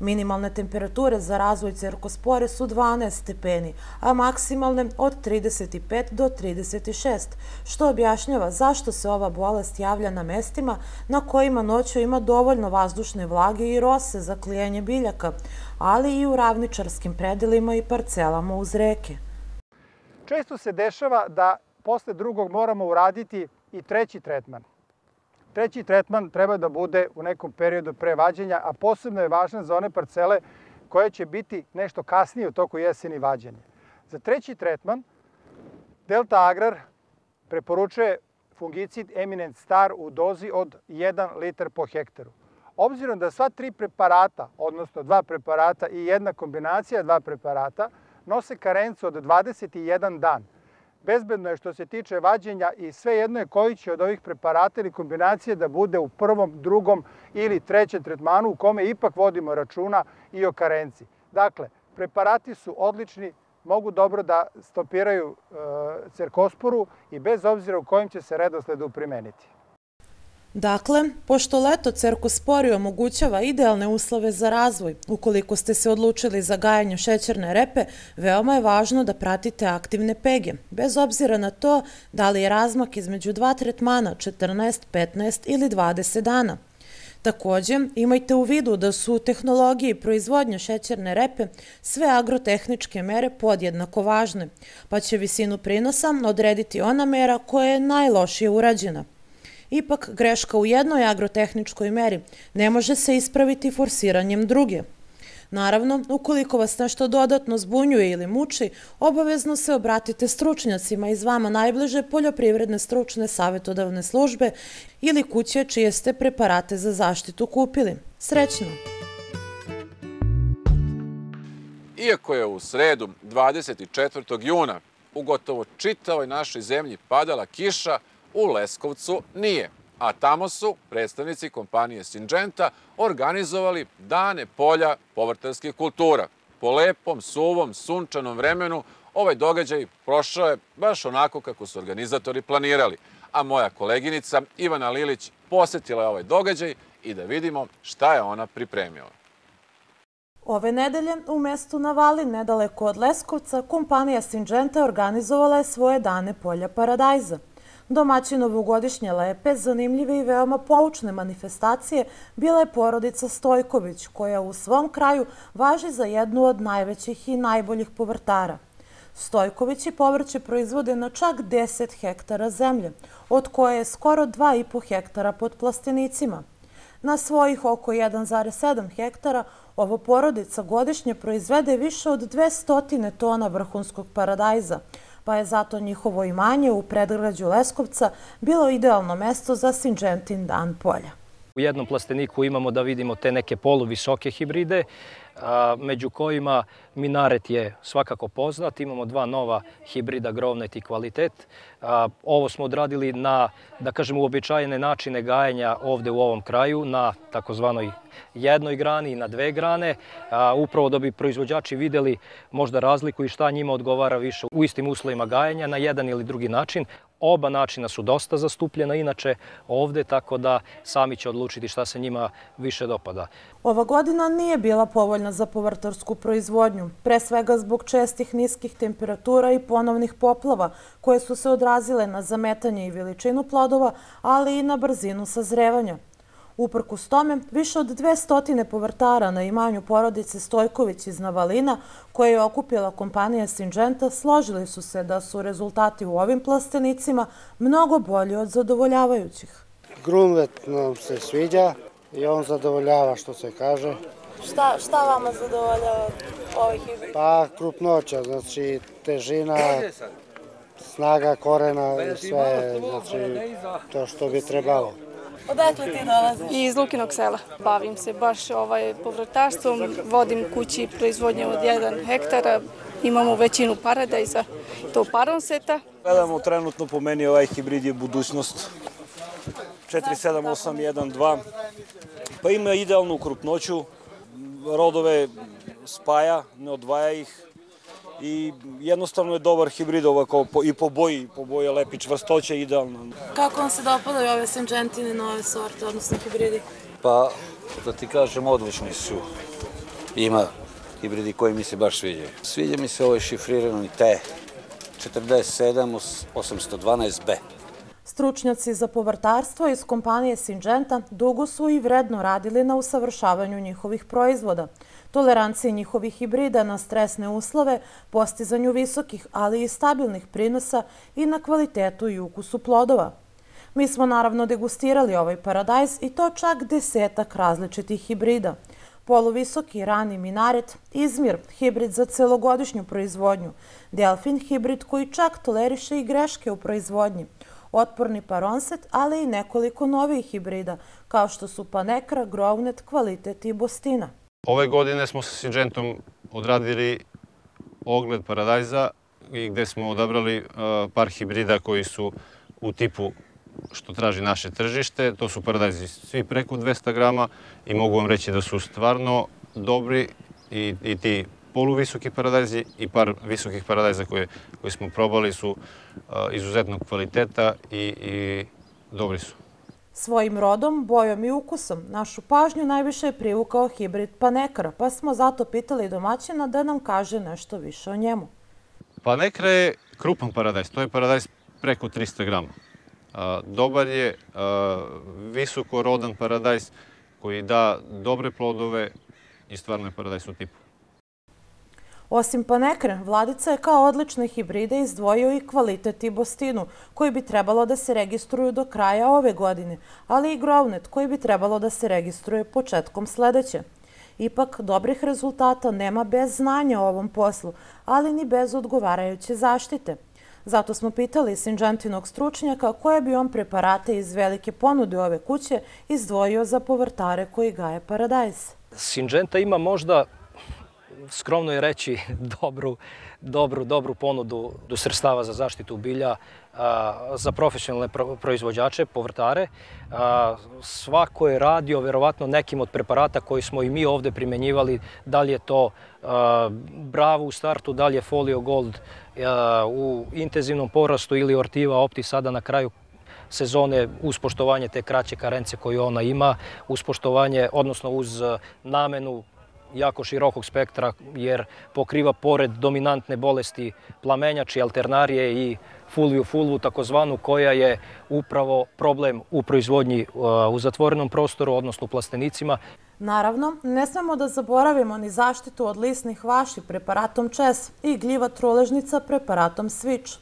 Minimalne temperature za razvoj cerkospore su 12 stepeni, a maksimalne od 35 do 36, što objašnjava zašto se ova bolest javlja na mestima na kojima noću ima dovoljno vazdušne vlage i rose za klijenje biljaka, ali i u ravničarskim predelima i parcelama uz reke. Često se dešava da posle drugog moramo uraditi i treći tretman. Treći tretman treba da bude u nekom periodu pre vađenja, a posebno je važan za one parcele koje će biti nešto kasnije u toku jeseni vađenja. Za treći tretman Delta Agrar preporučuje fungicid Eminent Star u dozi od 1 litar po hektaru. Obzirom da sva tri preparata, odnosno dva preparata i jedna kombinacija dva preparata, nose karencu od 21 dan. Bezbedno je što se tiče vađenja i svejedno je koji će od ovih preparata ili kombinacije da bude u prvom, drugom ili trećem tretmanu u kome ipak vodimo računa i o karenci. Dakle, preparati su odlični, mogu dobro da stopiraju cerkosporu i bez obzira u kojem će se redosledu primeniti. Dakle, pošto leto cerkospori omogućava idealne uslove za razvoj, ukoliko ste se odlučili za gajanje šećerne repe, veoma je važno da pratite aktivne pege, bez obzira na to da li je razmak između dva tretmana 14, 15 ili 20 dana. Također, imajte u vidu da su u tehnologiji proizvodnje šećerne repe sve agrotehničke mere podjednako važne, pa će visinu prinosa odrediti ona mera koja je najlošije urađena. Ipak, greška u jednoj agrotehničkoj meri ne može se ispraviti forsiranjem druge. Naravno, ukoliko vas nešto dodatno zbunjuje ili muči, obavezno se obratite stručnjacima iz vama najbliže poljoprivredne stručne savjetodavne službe ili kuće čije ste preparate za zaštitu kupili. Srećno! Iako je u sredu 24. juna u gotovo čitavoj našoj zemlji padala kiša, u Leskovcu nije, a tamo su predstavnici kompanije Syngenta organizovali dane polja povrtarskih kultura. Po lepom, suvom, sunčanom vremenu ovaj događaj prošao je baš onako kako su organizatori planirali. A moja koleginica Ivana Lilić posjetila je ovaj događaj i da vidimo šta je ona pripremila. Ove nedelje u mestu Navalin, nedaleko od Leskovca, kompanija Syngenta organizovala je svoje dane polja paradajza. Domaći novogodišnje lepe, zanimljive i veoma poučne manifestacije bila je porodica Stojković, koja u svom kraju važi za jednu od najvećih i najboljih povrtara. Stojkovići povrće proizvode na čak 10 hektara zemlje, od koje je skoro 2,5 hektara pod plastenicima. Na svojih oko 1,7 hektara ova porodica godišnje proizvede više od 200 tona vrhunskog paradajza, pa je zato njihovo imanje u predgrađu Leskovca bilo idealno mesto za Syngentin dan polja. U jednom plasteniku imamo da vidimo te neke poluvisoke hibride, među kojima Minaret je svakako poznat. Imamo dva nova hibrida, Grovnet i Kvalitet. Ovo smo odradili na, da kažem, uobičajene načine gajanja ovdje u ovom kraju, na takozvanoj jednoj grani i na dve grane, upravo da bi proizvođači vidjeli možda razliku i šta njima odgovara više u istim uslovima gajanja na jedan ili drugi način. Oba načina su dosta zastupljena, inače ovde, tako da sami će odlučiti šta se njima više dopada. Ova godina nije bila povoljna za povrtarsku proizvodnju, pre svega zbog čestih niskih temperatura i ponovnih poplava koje su se odrazile na zametanje i veličinu plodova, ali i na brzinu sazrevanja. Uprkos tome, više od 200 povrtara na imanju porodice Stojković iz Navalina, koje je okupila kompanija Syngenta, složili su se da su rezultati u ovim plastenicima mnogo bolji od zadovoljavajućih. Grovnet nam se sviđa i on zadovoljava, što se kaže. Šta vama zadovoljava ovih izbora? Pa krupnoća, znači težina, snaga korena i sve, znači to što bi trebalo. Odakle ti dolaziš? Iz Lukinog sela. Bavim se baš povrtarstvom, vodim kući proizvodnje od 1 hektara, imamo većinu paradajza, to paronseta. Gledamo trenutno, po meni ovaj hibrid je budućnost. 47812, pa ima idealnu krupnoću, rodove spaja, ne odvaja ih i jednostavno je dobar hibrid ovako i po boji je lepi, čvrstoća je idealna. Kako vam se dopadaju ove Syngentine nove sorte, odnosno hibridi? Pa, da ti kažem, odlični su. Ima hibridi koji mi se baš sviđaju. Sviđa mi se ovaj šifrirani T47812B. Stručnjaci za povrtarstvo iz kompanije Syngenta dugo su i vredno radili na usavršavanju njihovih proizvoda, toleranciji njihovih hibrida na stresne uslove, postizanju visokih, ali i stabilnih prinosa i na kvalitetu i ukusu plodova. Mi smo naravno degustirali ovaj paradajz i to čak 10-ak različitih hibrida. Poluvisoki rani Minaret, Izmir, hibrid za celogodišnju proizvodnju, Delfin, hibrid koji čak toleriše i greške u proizvodnji, otporni paronset, ali i nekoliko novih hibrida, kao što su Panekra, Grovnet, Kvalitet i Bostina. Ove godine smo sa Syngentom odradili ogled paradajza gdje smo odabrali par hibrida koji su u tipu što traži naše tržište. To su paradajzi svi preko 200 grama i mogu vam reći da su stvarno dobri i ti poluvisoki paradajzi i par visokih paradajza koje smo probali su izuzetnog kvaliteta i dobri su. Svojim rodom, bojom i ukusom našu pažnju najviše je privukao hibrid Panekra, pa smo zato pitali domaćina da nam kaže nešto više o njemu. Panekra je krupan paradajz, to je paradajz preko 300 grama. Dobar je, visoko rodan paradajz koji da dobre plodove i stvarno je paradajz u tipu. Osim Panekre, Vladica je kao odlične hibride izdvojio i Kvalitet i Bostinu, koji bi trebalo da se registruju do kraja ove godine, ali i Grovnet, koji bi trebalo da se registruje početkom sljedeće. Ipak, dobrih rezultata nema bez znanja o ovom poslu, ali ni bez odgovarajuće zaštite. Zato smo pitali Syngentinog stručnjaka koje bi on preparate iz velike ponude ove kuće izdvojio za povrtare koji gaje paradajz. Syngenta ima možda, skromno je reći, dobru ponudu sredstava za zaštitu bilja za profesionalne proizvođače, povrtare. Svako je radio verovatno nekim od preparata koji smo i mi ovdje primenjivali, da li je to Bravo u startu, da li je Folio Gold u intenzivnom porastu ili Ortiva Opti sada na kraju sezone, uz poštovanje te kraće karence koju ona ima, uz poštovanje, odnosno uz namenu jako širokog spektra, jer pokriva pored dominantne bolesti plamenjači, alternarije i fulvu takozvanu, koja je upravo problem u proizvodnji u zatvorenom prostoru, odnosno u plastenicima. Naravno, ne smemo da zaboravimo ni zaštitu od lisnih vaši preparatom ČES i gljiva truležnica preparatom Svič.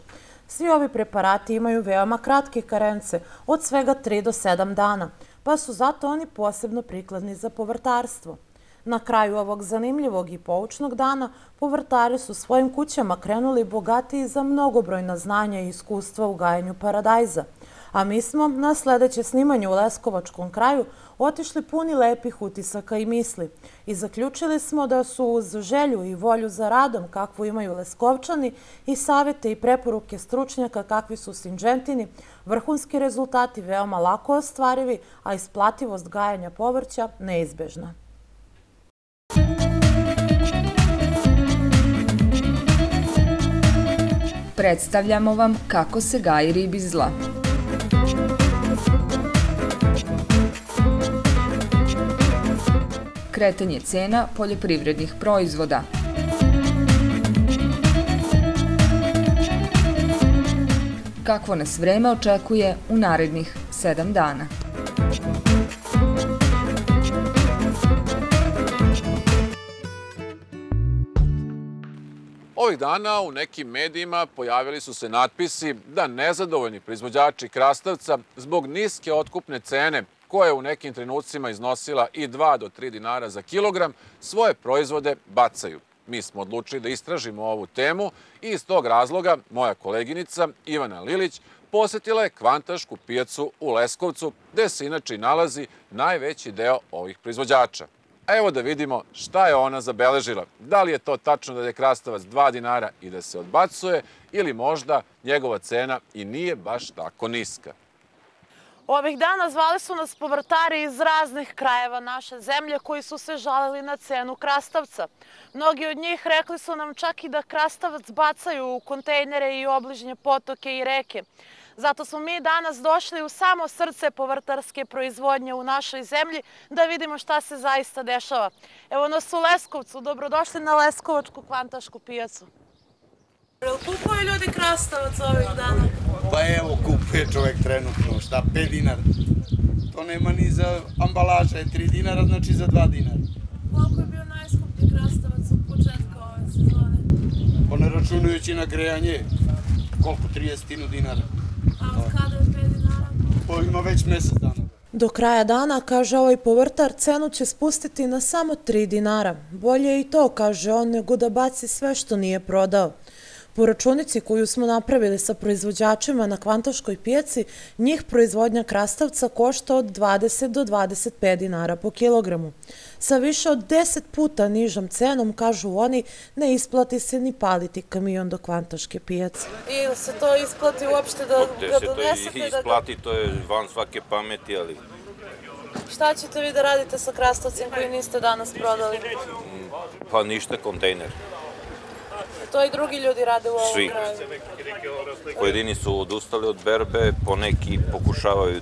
Svi ovi preparati imaju veoma kratke karence, od svega 3 do 7 dana, pa su zato oni posebno prikladni za povrtarstvo. Na kraju ovog zanimljivog i poučnog dana povrtari su svojim kućama krenuli bogatiji za mnogobrojna znanja i iskustva u gajenju paradajza. A mi smo na sljedeće snimanje u Leskovačkom kraju otišli puni lepih utisaka i misli i zaključili smo da su uz želju i volju za radom kakvu imaju Leskovčani i savjete i preporuke stručnjaka kakvi su Syngentini, vrhunski rezultati veoma lako ostvarivi, a isplativost gajanja povrća neizbežna. predstavljamo vam kako se gaji rib iz zla. Kretanje cena poljoprivrednih proizvoda. Kakvo nas vreme očekuje u narednih 7 dana. Ovih dana u nekim medijima pojavili su se natpisi da nezadovoljni proizvođači krastavca zbog niske otkupne cene, koja je u nekim trenucima iznosila i 2 do 3 dinara za kilogram, svoje proizvode bacaju. Mi smo odlučili da istražimo ovu temu i iz tog razloga moja koleginica Ivana Lilić posjetila je kvantašku pijacu u Leskovcu, gde se inače nalazi najveći deo ovih proizvođača. A evo da vidimo šta je ona zabeležila. Da li je to tačno da je krastavac 2 dinara i da se odbacuje, ili možda njegova cena i nije baš tako niska. Ovih dana zvali su nas povrtari iz raznih krajeva naše zemlje koji su se žalili na cenu krastavca. Mnogi od njih rekli su nam čak i da krastavac bacaju u kontejnere i obližnje potoke i reke. Zato smo mi danas došli u samo srce povrtarske proizvodnje u našoj zemlji da vidimo šta se zaista dešava. Evo nas u Leskovcu, dobrodošli na Leskovačku kvantašku pijacu. Kupuje ljudi krastavac ovih dana? Pa evo, kupuje čovjek trenutno, šta, 5 dinara. To nema ni za ambalaža, je 3 dinara, znači za 2 dinara. Koliko je bio najskuplji krastavac od početka ove sezone? Pa ne računajući na grejanje, koliko, 30 dinara. A od kada je 5 dinara? Pa ima već mjesec dana. Do kraja dana, kaže ovaj povrtar, cenu će spustiti na samo 3 dinara. Bolje je i to, kaže on, nego da baci sve što nije prodao. Po računici koju smo napravili sa proizvođačima na kvantaškoj pijaci, njih proizvodnja krastavca košta od 20 do 25 dinara po kilogramu. Sa više od 10 puta nižom cenom, kažu oni, ne isplati se ni paliti kamion do kvantaške pijace. I se to isplati uopšte da ga donesete? Isplati, to je van svake pameti, ali... Šta ćete vi da radite sa krastavcem koji niste danas prodali? Pa ništa, kontejner. To i drugi ljudi rade u ovom kraju? Svi. Pojedini su odustali od berbe, poneki pokušavaju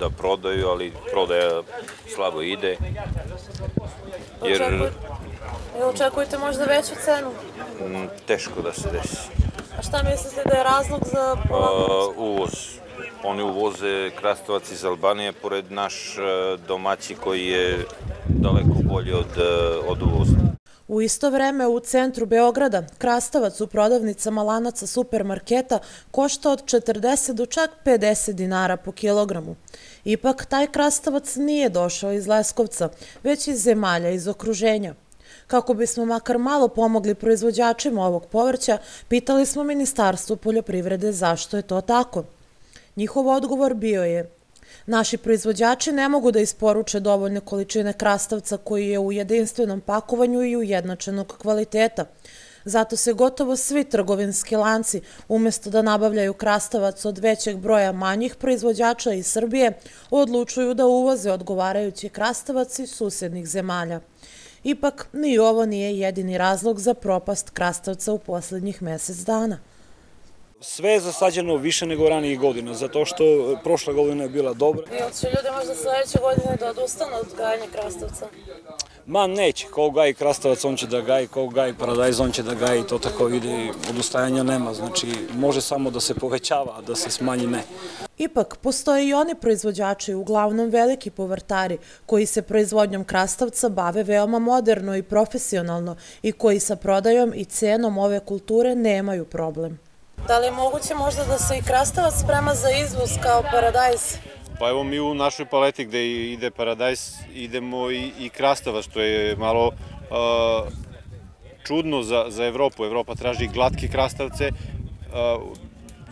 da prodaju, ali prodaja slabo ide. Očekujete možda veću cenu? Teško da se desi. A šta mislite da je razlog za... Uvoz. Oni uvoze krastavac iz Albanije, pored naš domaći koji je daleko bolji od uvoza. U isto vreme u centru Beograda krastavac u prodavnicama lanaca supermarketa košta od 40 do čak 50 dinara po kilogramu. Ipak taj krastavac nije došao iz Leskovca, već iz zemalja iz okruženja. Kako bismo makar malo pomogli proizvođačima ovog povrća, pitali smo Ministarstvo poljoprivrede zašto je to tako. Njihov odgovor bio je: naši proizvođači ne mogu da isporuče dovoljne količine krastavca koji je u jedinstvenom pakovanju i ujednačenog kvaliteta. Zato se gotovo svi trgovinski lanci, umjesto da nabavljaju krastavac od većeg broja manjih proizvođača iz Srbije, odlučuju da uvoze odgovarajući krastavac iz susednih zemalja. Ipak, ni ovo nije jedini razlog za propast krastavca u posljednjih mjesec dana. Sve je zasađeno više nego ranijih godina, zato što prošla godina je bila dobra. Ili će ljudi možda sljedeće godine da odustanu od gajenja krastavca? Ma neće, ko gaji krastavac on će da gaji, ko gaji paradajz on će da gaji, to tako ide, odustajanja nema, znači može samo da se povećava, a da se smanji ne. Ipak, postoje i oni proizvođači, uglavnom veliki povrtari, koji se proizvodnjom krastavca bave veoma moderno i profesionalno i koji sa prodajom i cenom ove kulture nemaju problem. Da li je moguće možda da se i krastavac sprema za izvoz kao paradajz? Pa evo, mi u našoj paleti gde ide paradajz idemo i krastavac, što je malo čudno za Evropu. Evropa traži glatke krastavce.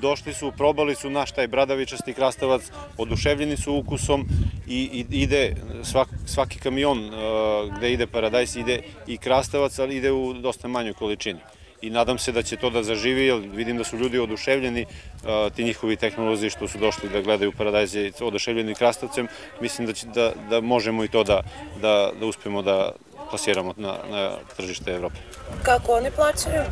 Došli su, probali su naš taj bradavičasti krastavac, oduševljeni su ukusom i ide svaki kamion gde ide paradajz ide i krastavac, ali ide u dosta manjoj količini. I nadam se da će to da zaživi, jer vidim da su ljudi oduševljeni, ti njihovi tehnolozi što su došli da gledaju paradajze oduševljeni krastavcem, mislim da možemo i to da uspijemo da plasiramo na tržište Evrope. Kako oni plaćaju?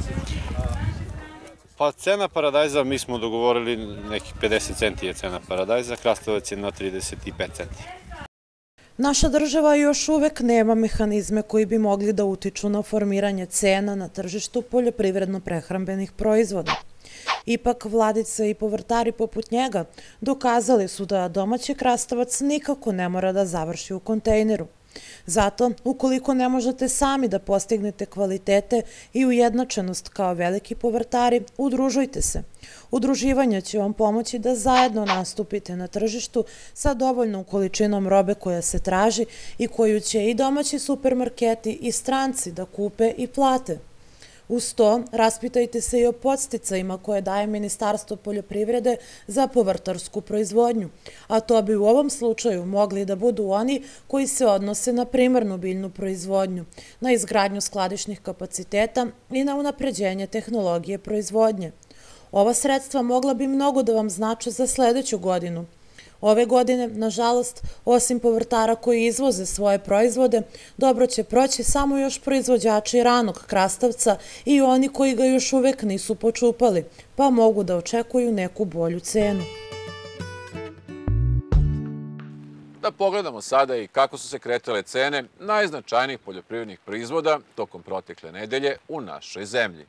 Pa cena paradajza, mi smo dogovorili nekih 50 centi je cena paradajza, krastavac je na 35 centi. Naša država još uvek nema mehanizme koji bi mogli da utiču na formiranje cena na tržištu poljoprivredno-prehrambenih proizvoda. Ipak Vladica i povrtari poput njega dokazali su da domaći krastavac nikako ne mora da završi u kontejneru. Zato, ukoliko ne možete sami da postignete kvalitete i ujednačenost kao veliki povrtari, udružujte se. Udruživanje će vam pomoći da zajedno nastupite na tržištu sa dovoljnom količinom robe koja se traži i koju će i domaći supermarketi i stranci da kupe i plate. Uz to, raspitajte se i o podsticajima koje daje Ministarstvo poljoprivrede za povrtarsku proizvodnju, a to bi u ovom slučaju mogli da budu oni koji se odnose na primarnu biljnu proizvodnju, na izgradnju skladišnih kapaciteta i na unapređenje tehnologije proizvodnje. Ova sredstva mogla bi mnogo da vam znače za sljedeću godinu. Ove godine, nažalost, osim povrtara koji izvoze svoje proizvode, dobro će proći samo još proizvođači ranog krastavca i oni koji ga još uvek nisu počupali, pa mogu da očekuju neku bolju cenu. Da pogledamo sada i kako su se kretale cene najznačajnijih poljoprivrednih proizvoda tokom protekle nedelje u našoj zemlji.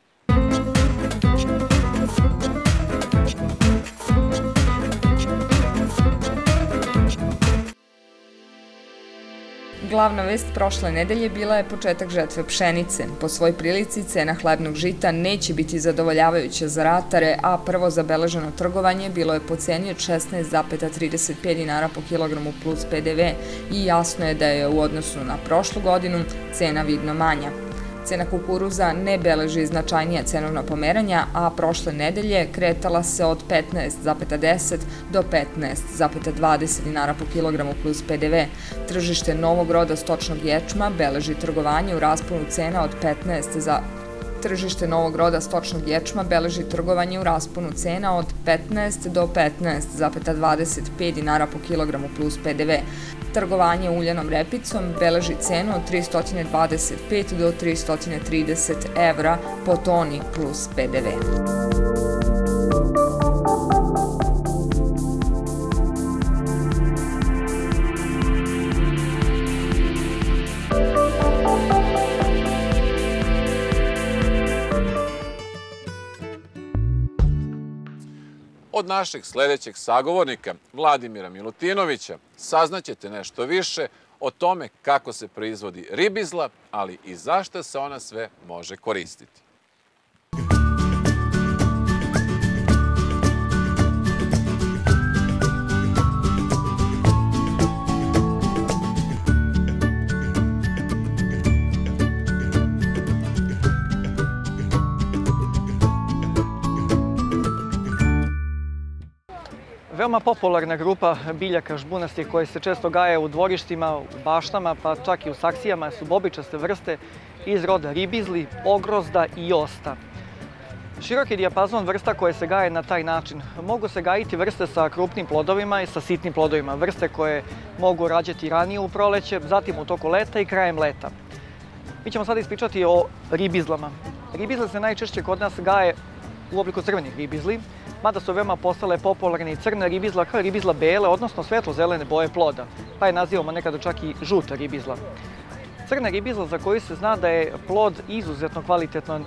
Glavna vest prošle nedelje bila je početak žetve pšenice. Po svoj prilici cena hlebnog žita neće biti zadovoljavajuća za ratare, a prvo zabeleženo trgovanje bilo je po ceni od 16,35 dinara po kilogramu plus PDV i jasno je da je u odnosu na prošlu godinu cena vidno manja. Cena kukuruza ne beleži značajnija cenovna pomeranja, a prošle nedelje kretala se od 15,10 do 15,20 dinara po kilogramu plus PDV. Tržište novog roda stočnog ječma beleži trgovanje u rasponu cena od 15 do 15,25 dinara po kilogramu plus PDV. Trgovanje uljanom repicom beleži cenu od 325 do 330 evra po toni plus PDV. Od našeg sljedećeg sagovornika, Vladimira Milutinovića, saznaćete nešto više o tome kako se proizvodi ribizla, ali i zašto se ona sve može koristiti. Veoma popularna grupa biljaka žbunastih koje se često gaje u dvorištima, u baštama, pa čak i u saksijama su bobičaste vrste iz roda ribizli, ogrozda i osta. Široki dijapazon vrsta koje se gaje na taj način. Mogu se gajiti vrste sa krupnim plodovima i sa sitnim plodovima, vrste koje mogu rađati ranije u proleće, zatim u toku leta i krajem leta. Mi ćemo sada ispričati o ribizlama. Ribizle se najčešće kod nas gaje u obliku crvenih ribizli, mada su veoma postale popularne i crna ribizla kao ribizla bele, odnosno svetlo-zelene boje ploda, pa je nazivamo nekada čak i žuta ribizla. Crna ribizla za koju se zna da je plod izuzetno kvalitetno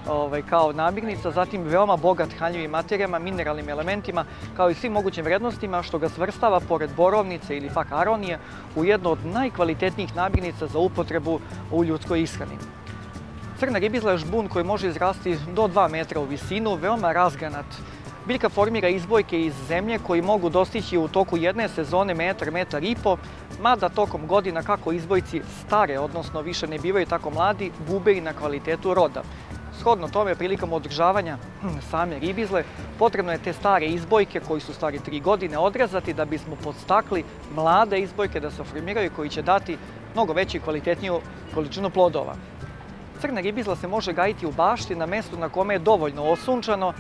kao namirnica, zatim veoma bogat hranjivim materijama, mineralnim elementima, kao i svim mogućim vrednostima, što ga svrstava pored borovnice ili pak aronije u jednu od najkvalitetnijih namirnica za upotrebu u ljudskoj ishrani. Crna ribizla je žbun koji može izrasti do 2 metra u visinu, veoma razgranat. Biljka formira izbojke iz zemlje koji mogu dostići u toku jedne sezone metar, metar i po, mada tokom godina kako izbojci stare, odnosno više ne bivaju tako mladi, gube i na kvalitetu roda. Shodno tome, prilikom održavanja same ribizle, potrebno je te stare izbojke koji su stari 3 godine odrezati da bismo podstakli mlade izbojke da se formiraju koji će dati mnogo veću i kvalitetniju količinu plodova. Crna ribizla se može gajiti u bašti na mestu na kome je dovoljno osunčano,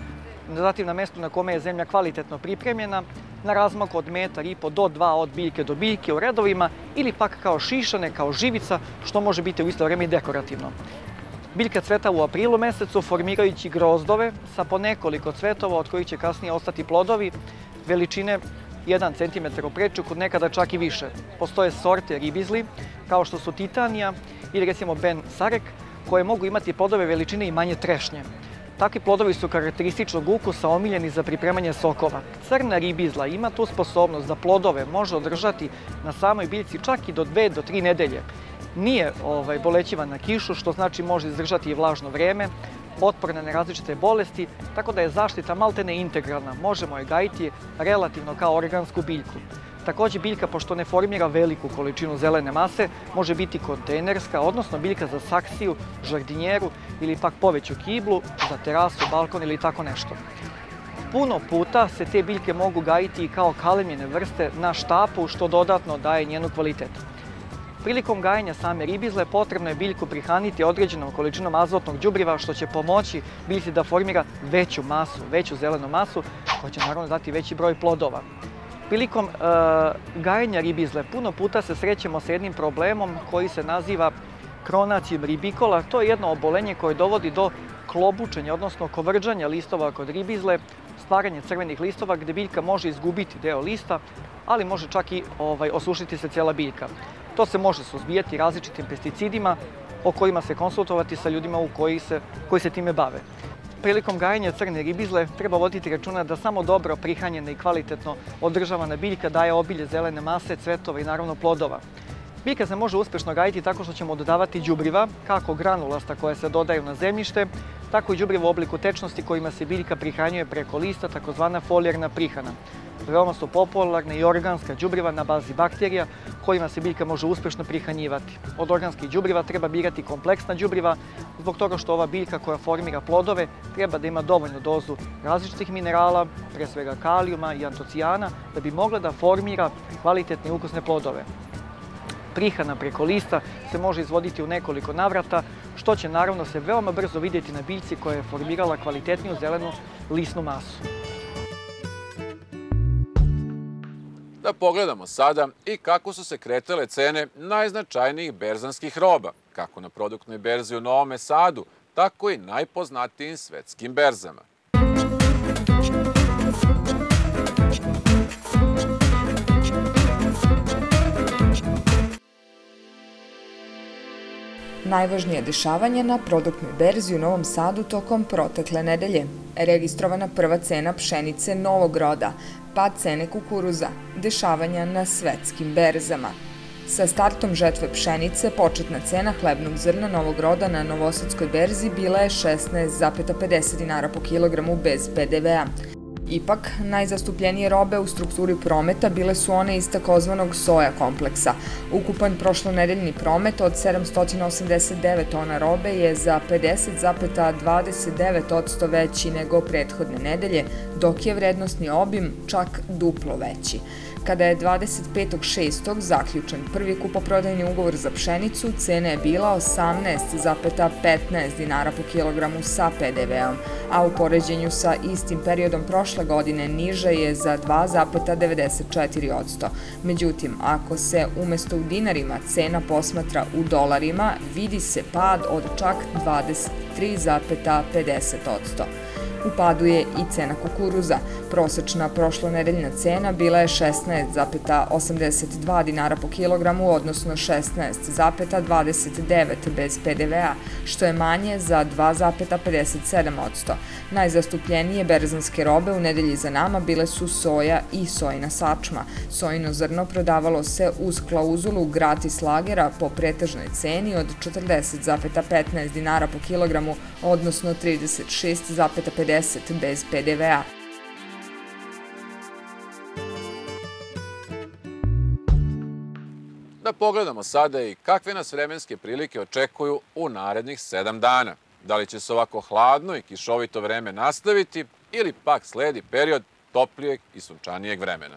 zatim na mestu na kome je zemlja kvalitetno pripremljena, na razmaku od 1,5 do 2 od biljke do biljke u redovima ili pak kao šišane, kao živica, što može biti u isto vreme i dekorativno. Biljka cveta u aprilu mesecu, formirajući grozdove sa po nekoliko cvetova, od kojih će kasnije ostati plodovi veličine 1 cm u prečuku, nekada čak i više. Postoje sorte ribizli, kao što su Titanija ili recimo Ben Sarek, koje mogu imati plodove veličine i manje trešnje. Takvi plodovi su karakterističnog ukusa, omiljeni za pripremanje sokova. Crna ribizla ima tu sposobnost da plodove može održati na samoj biljci čak i do 2 do 3 nedelje. Nije bolećiva na kišu, što znači može izdržati i vlažno vreme, otporna na različite bolesti, tako da je zaštita maltene integralna. Možemo je gajiti relativno kao organsku biljku. Također, biljka, pošto ne formira veliku količinu zelene mase, može biti kontejnerska, odnosno biljka za saksiju, žardinjeru ili pak poveću kiblu, za terasu, balkon ili tako nešto. Puno puta se te biljke mogu gajiti i kao kalemljene vrste na štapu, što dodatno daje njenu kvalitetu. Prilikom gajenja same ribizle potrebno je biljku prihraniti određenom količinom azotnog đubriva, što će pomoći biljci da formira veću masu, veću zelenu masu, koja će naravno dati veći broj plodova. Prilikom gajenja ribizle puno puta se srećemo sa jednim problemom koji se naziva kronacijom ribikola. To je jedno obolenje koje dovodi do klobučenja, odnosno kovrđanja listova kod ribizle, stvaranje crvenih listova gdje biljka može izgubiti deo lista, ali može čak i osušiti se cijela biljka. To se može suzbijati različitim pesticidima o kojima se konsultovati sa ljudima koji se time bave. Prilikom gajenja crne ribizle treba voditi računa da samo dobro prihranjena i kvalitetno održavana biljka daje obilje zelene mase, cvetova i naravno plodova. Biljka se može uspješno gajiti tako što ćemo dodavati đubriva, kako granulasta koja se dodaju na zemljište, tako i đubriva u obliku tečnosti kojima se biljka prihranjuje preko lista, takozvana folijarna prihrana. Veoma su popularne i organska đubriva na bazi bakterija kojima se biljka može uspješno prihranjivati. Od organskih đubriva treba birati kompleksna đubriva zbog toga što ova biljka koja formira plodove treba da ima dovoljnu dozu različitih minerala, pre svega kalijuma i antociana, da bi mogla da formira kvalitetne i ukusne plodove. Prihrana preko lista se može izvoditi u nekoliko navrata, što će naravno se veoma brzo vidjeti na biljci koja je formirala kvalitetniju zelenu lisnu masu. Da pogledamo sada i kako su se kretale cene najznačajnijih berzanskih roba, kako na produktnoj berzi u Novom Sadu, tako i najpoznatijim svetskim berzama. Najvažnije dešavanje na produktnoj berzi u Novom Sadu tokom protekle nedelje. Registrovana prva cena pšenice novog roda, pad cene kukuruza, dešavanja na svetskim berzama. Sa startom žetve pšenice početna cena hlebnog zrna novog roda na Novosadskoj berzi bila je 16,50 dinara po kilogramu bez PDV-a. Ipak, najzastupljenije robe u strukturi prometa bile su one iz takozvanog soja kompleksa. Ukupan prošlonedeljni promet od 789 tona robe je za 50,29% veći nego prethodne nedelje, dok je vrednostni obim čak duplo veći. Kada je 25.6. zaključen prvi kupoprodajni ugovor za pšenicu, cena je bila 18,15 dinara po kilogramu sa PDV-om, a u poređenju sa istim periodom prošle godine niža je za 2,94%. Međutim, ako se umjesto u dinarima cena posmatra u dolarima, vidi se pad od čak 23,50%. U padu je i cena kukuruza. Prosečna prošlonedeljna cena bila je 16,82 dinara po kilogramu, odnosno 16,29 bez PDV-a, što je manje za 2,57%. Najzastupljenije berzanske robe u nedelji za nama bile su soja i sojina sačma. Sojino zrno prodavalo se uz klauzulu gratis lagera po pretežnoj ceni od 40,15 dinara po kilogramu, odnosno 36,50 bez PDV-a. Da pogledamo sada i kakve nas vremenske prilike očekuju u narednih 7 dana. Da li će se ovako hladno i kišovito vreme nastaviti ili pak sledi period toplijeg i sunčanijeg vremena?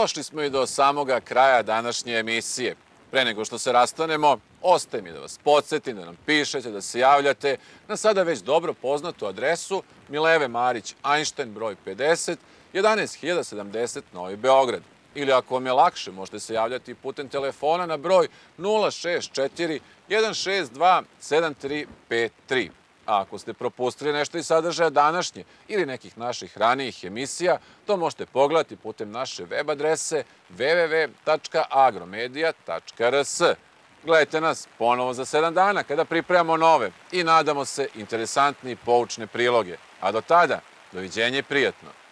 došli smo i do samoga kraja današnje emisije. Pre nego što se rastanemo, ostaje mi da vas podsjetim, da nam pišete, da se javljate na sada već dobro poznatu adresu Mileve Marić, Einstein, broj 50, 11.070 Novi Beograd. Ili ako vam je lakše, možete se javljati putem telefona na broj 064 162 7353. A ako ste propustili nešto iz sadržaja današnje ili nekih naših ranijih emisija, to možete pogledati putem naše web adrese www.agromedia.rs. Gledajte nas ponovo za 7 dana kada pripremamo nove i nadamo se interesantne i poučne priloge. A do tada, doviđenje i prijatno!